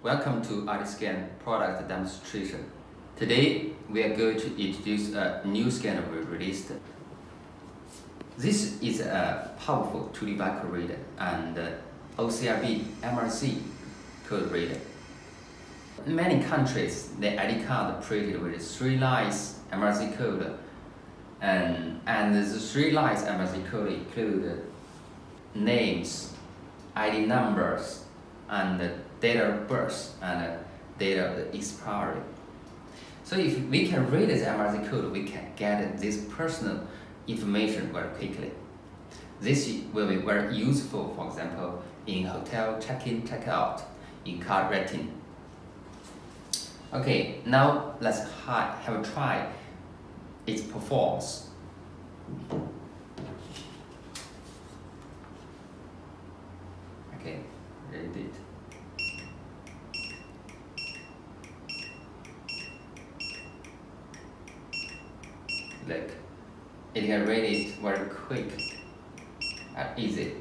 Welcome to ID scan product demonstration. Today we are going to introduce a new scanner we released. This is a powerful 2D barcode reader and OCRB MRZ code reader. In many countries, the ID card printed with 3 lines MRZ code, and the 3 lines MRZ code include names, ID numbers, and date of birth and date of expiry. So if we can read the MRZ code, we can get this personal information very quickly. This will be very useful, for example, in hotel check-in, check-out, in card rating. Okay, now let's have a try its performance. Okay, read it. Like, it can read it very quick and easy.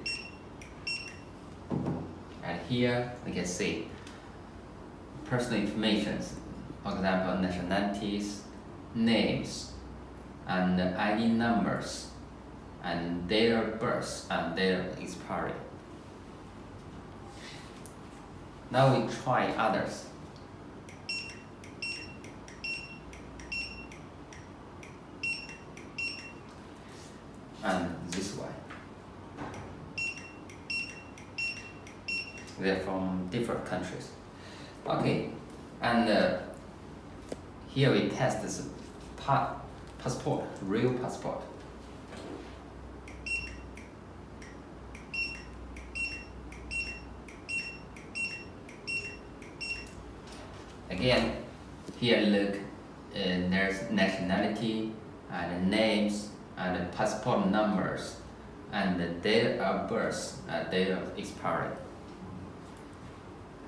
And here we can see personal information, for example, nationalities, names, and ID numbers, and date of birth and date of expiry. Now we try others. And this one. They're from different countries. Okay, and here we test this passport, real passport. Again, here look, there's nationality and names, and passport numbers, and the date of birth, and date of expiry.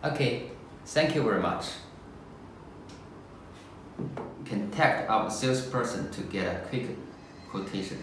Okay, thank you very much. Contact our salesperson to get a quick quotation.